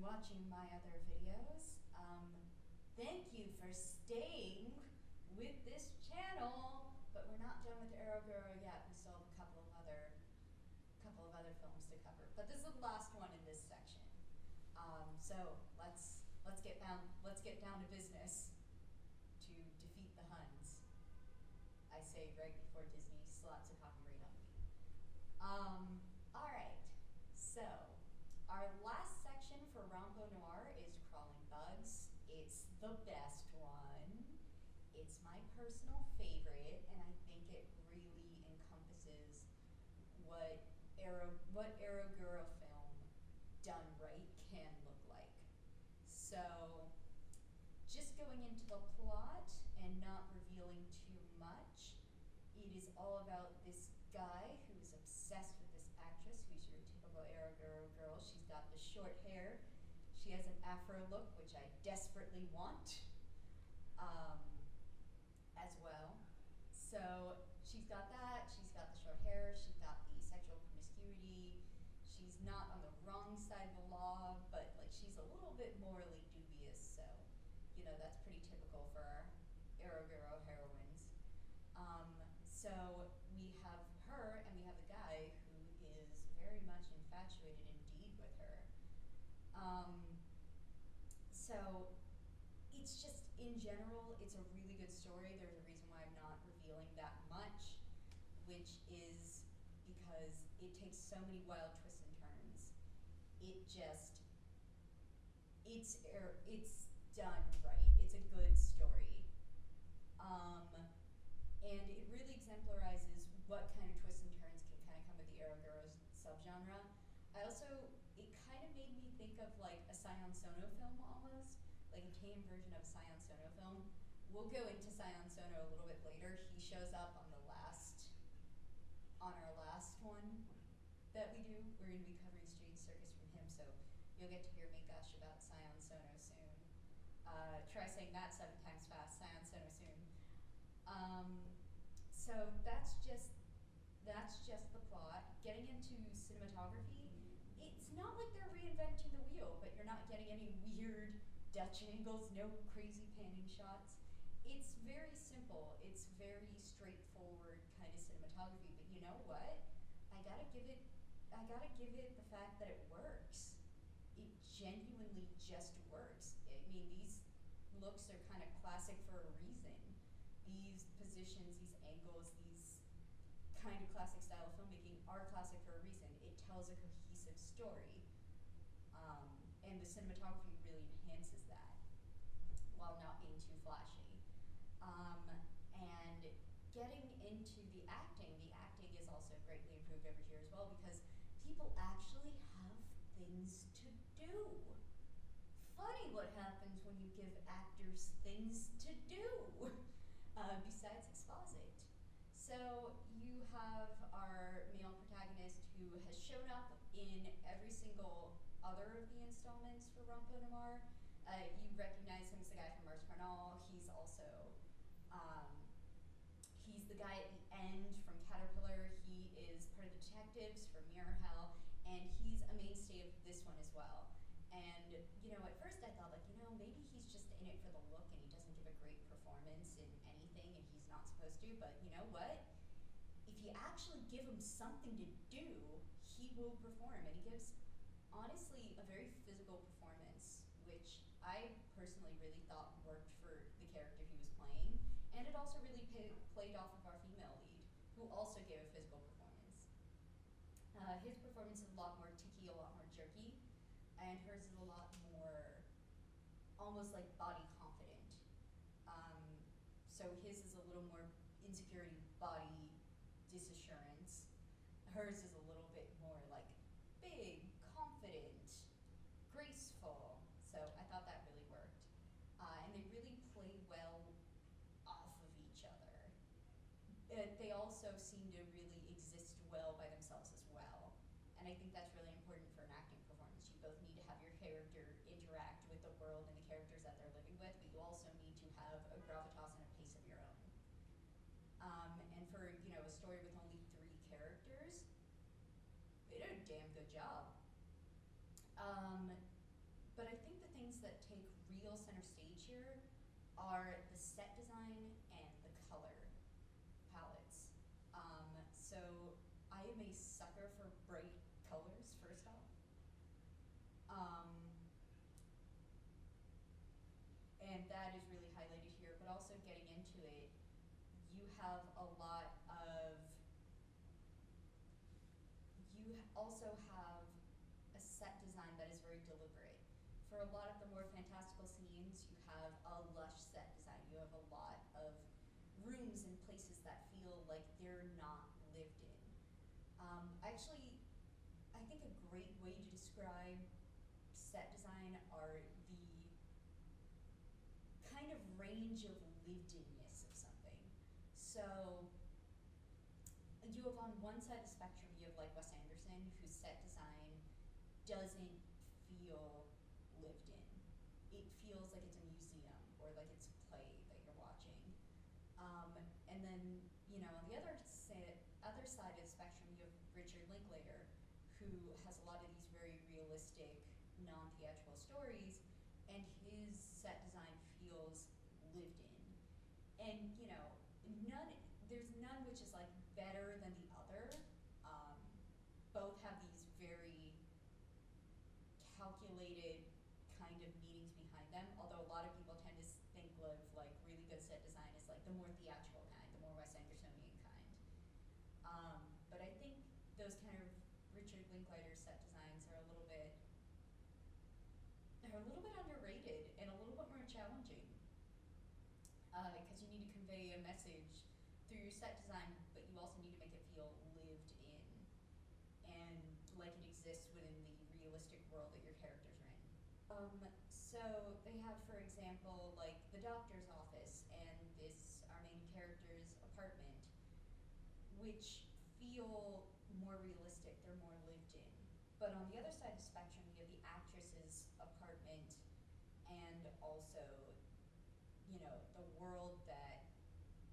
and watching my other videos. Thank you for staying with this channel, but we're not done with Ero Guro yet. We still have a couple of other films to cover, but this is the last one in this section. So let's get down to business to defeat the Huns. I say right before Disney slaps a copyright on me. All right, so our last section for Rampo Noir is Crawling Bugs. It's the best one. It's my personal favorite, and I think it really encompasses what Ero Guro film done right can look like. So just going into the plot and not revealing too much, it is all about this guy who is obsessed with this actress who's your typical Ero Guro girl. She's got the short hair. She has an afro look, which I desperately want as well. So she's got that, she's got the short hair, she's got the sexual promiscuity, she's not on the wrong side of the law, but like she's a little bit morally dubious, so you know, that's pretty typical for Ero Guro heroines. So we have her and we have a guy who is very much infatuated indeed with her. So it's just, in general, it's a really good story. There's a reason why I'm not revealing that much, which is because it takes so many wild twists and turns. It just, it's done right. It's a good story. And it really exemplarizes what kind of twists and turns can kind of come with the Ero Guro subgenre. I also, it kind of made me think of like a Sion Sono film almost, like a tame version of a Sion Sono film. We'll go into Sion Sono a little bit later. He shows up on our last one that we do. We're going to be covering Strange Circus from him, so you'll get to hear me gush about Sion Sono soon. Try saying that 7 times fast, Sion Sono soon. So that's just the plot. Getting into cinematography, it's not like they're reinventing the wheel, but you're not getting any weird Dutch angles, no crazy panning shots. It's very simple. It's very straightforward kind of cinematography, but you know what? I gotta give it the fact that it works. It genuinely just works. I mean, these looks are kind of classic for a reason. These positions, these angles, these kind of classic style of filmmaking are classic for a reason. It tells a cohesive story. And the cinematography really enhances that while not being too flashy. And getting into the acting is also greatly improved every year as well because people actually have things to do. Funny what happens when you give actors things to do, besides exposit. So you have our male protagonist who has shown up in every single other of the installments for Rampo Noir. You recognize him as the guy from Mars Parnall. He's also, he's the guy at the end from Caterpillar. He is part of the Detectives from Mirror Hell, and he's a mainstay of this one as well. And, you know, at first I thought, like, you know, maybe he's just in it for the look and he doesn't give a great performance in anything and he's not supposed to, but you know what? If you actually give him something to do, he will perform, and he gives, honestly, a very physical performance, which I personally really thought worked for the character he was playing, and it also really played off of our female lead, who also gave a physical performance. His performance is a lot more ticky, a lot more jerky, and hers is a lot more almost like body confident. So his is a little more insecurity, body disassurance. Hers is a little bit more like big, confident, graceful. So I thought that really worked. And they really play well off of each other. They also seem to really exist well by themselves as well. And I think that's really important for an acting performance. You both need to have your character interact with the world and the characters that they're living with, but you also need to have a gravitas and a pace of your own. And for, you know, a story with only 3 characters, they did a damn good job. are the set design and the color palettes. So I am a sucker for bright colors, first off. And that is really highlighted here, but also getting into it, you have a lot of, you also have a set design that is very deliberate. For a lot of the more fantastical scenes, you have a lush set design. You have a lot of rooms and places that feel like they're not lived in. Actually, I think a great way to describe set design are the kind of range of lived-inness of something. So you have on one side of the spectrum, you have like Wes Anderson, whose set design doesn't feel lived in. It feels like it's a museum or like it's a play that you're watching. And then, you know, on the other side of the spectrum, you have Richard Linklater, who has a lot of these very realistic, non-theatrical stories, and his set design feels lived in. And, you know, there's none which is like better than the other. Both have these very calculated kind of meanings behind them, although a lot of people tend to think of like really good set design as like the more theatrical kind, the more Wes Andersonian kind. But I think those kind of Richard Linklater's set designs are a little bit underrated and a little bit more challenging, because you need to convey a message through your set design, but you also need to make it feel lived in and like it exists within the realistic world that your characters are in. So they have, for example, like the doctor's office and this, our main character's apartment, which feel more realistic, they're more lived in. But on the other side of the spectrum, you have the actress's apartment and also, you know,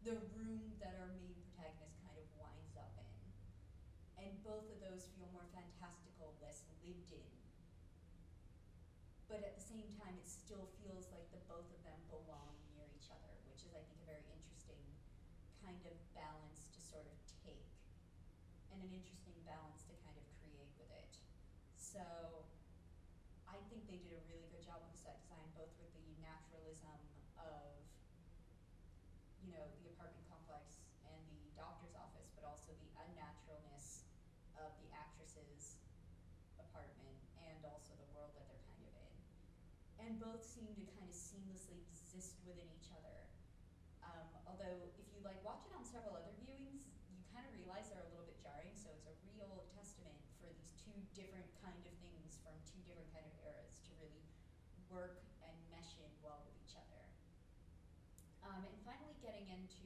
the room that our main protagonist kind of winds up in. And both of those feel more fantastical, less lived in. But at the same time, it still feels like the both of them belong near each other, which is, I think, a very interesting kind of balance to sort of take, and an interesting balance to kind of create with it. So I think they did a really good job with the set design, both with the naturalism of, you know, the apartment complex and the doctor's office, but also the unnaturalness of the actress's apartment and also the world that they're kind of in. And both seem to kind of seamlessly exist within each other. Although if you like watch it on several other viewings, you kind of realize they're a little bit jarring, so it's a real testament for these two different kind of things from two different kind of eras to really work and mesh in well with each other. And finally, getting into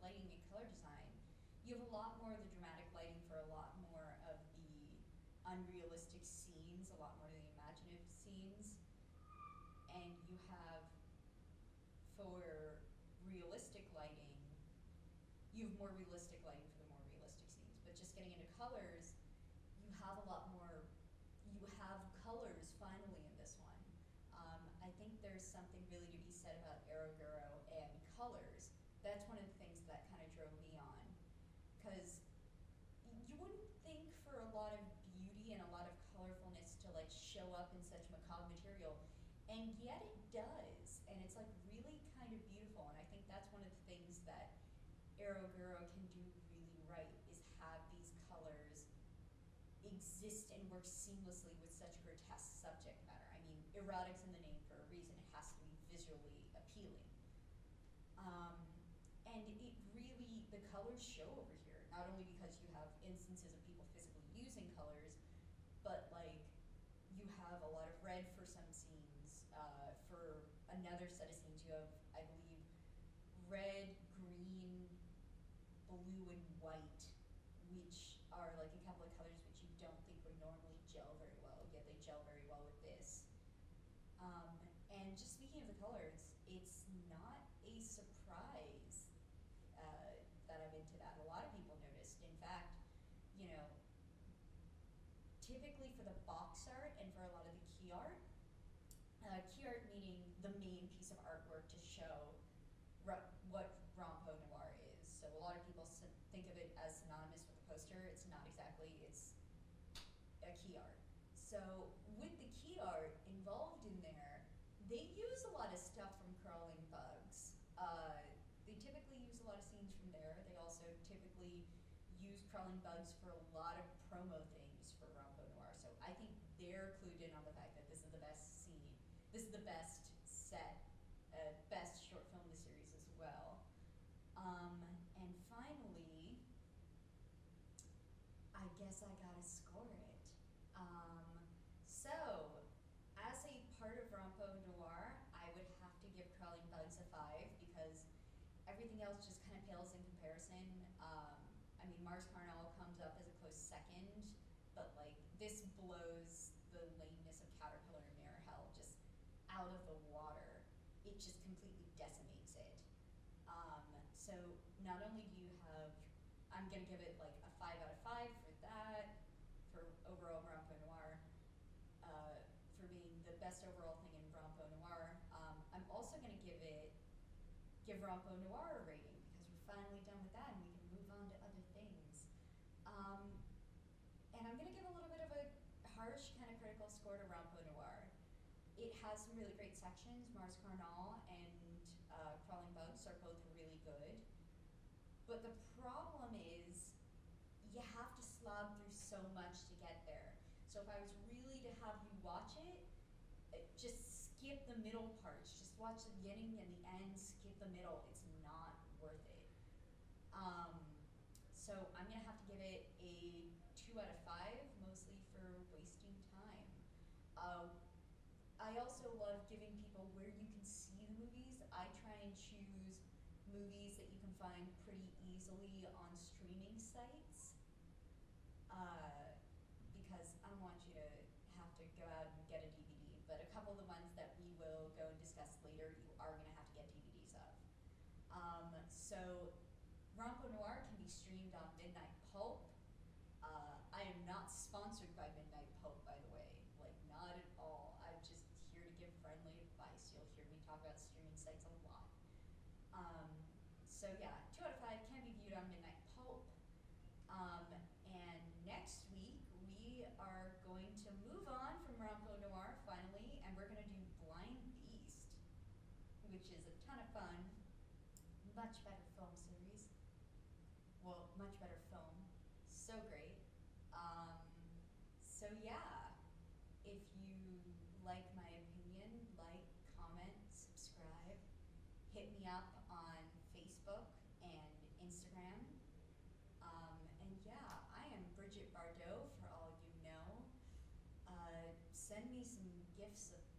lighting and color design, you have a lot more of the dramatic lighting for a lot more of the unrealistic scenes, a lot more of the imaginative scenes, and you have for realistic lighting, you have more realistic lighting for the more realistic scenes. But just getting into colors, you have a lot more, you have colors finally in this one. I think there's something really to be said about Ero Guro and colors. That's one of the things that kind of drove me on, because you wouldn't think for a lot of beauty and a lot of colorfulness to like show up in such macabre material, and yet it does, and it's like really kind of beautiful. And I think that's one of the things that Ero Guro can do really right, is have these colors exist and work seamlessly with such grotesque subject matter. I mean, erotic's in the name for a reason. It has to be visually appealing. And it really, the colors show over here, not only because you have instances of people physically using colors, but like, you have a lot of red for some scenes. For another set of scenes, you have, I believe, red, green, blue, and white, which are like a couple of colors which you don't think would normally gel very well, yet they gel very well with this. And just speaking of the colors, it's not a surprise that I'm into that. A lot of people noticed. In fact, you know, typically for the box art and for a lot of the key art meaning the main piece of artwork to show not exactly, it's a key art. So with the key art involved in there, they use a lot of stuff from Crawling Bugs. They typically use a lot of scenes from there. They also typically use Crawling Bugs for a lot of promo things for Rampo Noir. So I think they're clued in on the fact that this is the best scene. This is the best set, best short film in the series as well. And finally, I guess I gotta score it. So, as a part of Rampo Noir, I would have to give Crawling Bugs a 5 because everything else just kind of pales in comparison. I mean, Mars Parnall comes up as a close second, but like this blows the lameness of Caterpillar and Mirror Hell just out of the water. It just completely decimates it. So not only do you have, I'm gonna give it like a 5 out of 5 for that, for overall Rampo Noir, for being the best overall thing in Rampo Noir. I'm also gonna give Rampo Noir a rating because we're finally done with that and we can move on to other things. And I'm gonna give a little bit of a harsh kind of critical score to Rampo Noir. It has some really great sections. Mars Parnall and Crawling Bugs are both really good. But the problem is you have to slob through so much to get there. So if I was really to have you watch it, just skip the middle parts. Just watch the beginning and the end, skip the middle. It's not worth it. So I'm gonna have to give it a 2 out of 5, mostly for wasting time. I also love giving people where you can see the movies. I try and choose movies that you can find pretty easily on streaming sites because I don't want you to have to go out and get a DVD, but a couple of the ones that we will go and discuss later, you are gonna have to get DVDs of. So Rampo Noir can be streamed on Midnight Pulp. I am not sponsored by Midnight Pulp, by the way. Like, not at all. I'm just here to give friendly advice. You'll hear me talk about streaming sites a lot. So yeah, 2 out of 5 can be viewed on Midnight Pulp. And next week, we are going to move on from Rampo Noir, finally, and we're gonna do Blind Beast, which is a ton of fun. Much better film series. Well, much better film. So great. So yeah. If you like my opinion, like, comment, subscribe, hit me up on Facebook and Instagram. And yeah, I am Bridget Bardot, for all you know. Send me some gifts of